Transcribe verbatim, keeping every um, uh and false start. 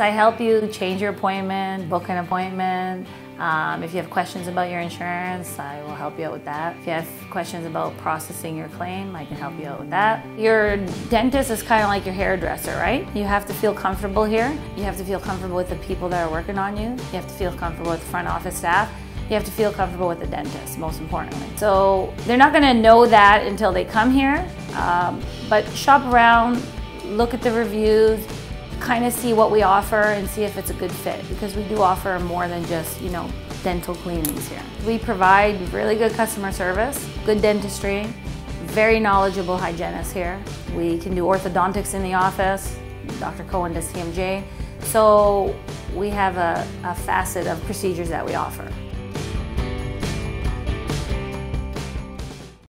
I help you change your appointment, book an appointment. Um, if you have questions about your insurance, I will help you out with that. If you have questions about processing your claim, I can help you out with that. Your dentist is kind of like your hairdresser, right? You have to feel comfortable here. You have to feel comfortable with the people that are working on you. You have to feel comfortable with the front office staff. You have to feel comfortable with the dentist, most importantly. So they're not going to know that until they come here, um, but shop around, look at the reviews, kind of see what we offer and see if it's a good fit, because we do offer more than just, you know, dental cleanings here. We provide really good customer service, good dentistry, very knowledgeable hygienists here. We can do orthodontics in the office. Doctor Cohen does C M J. So we have a, a facet of procedures that we offer.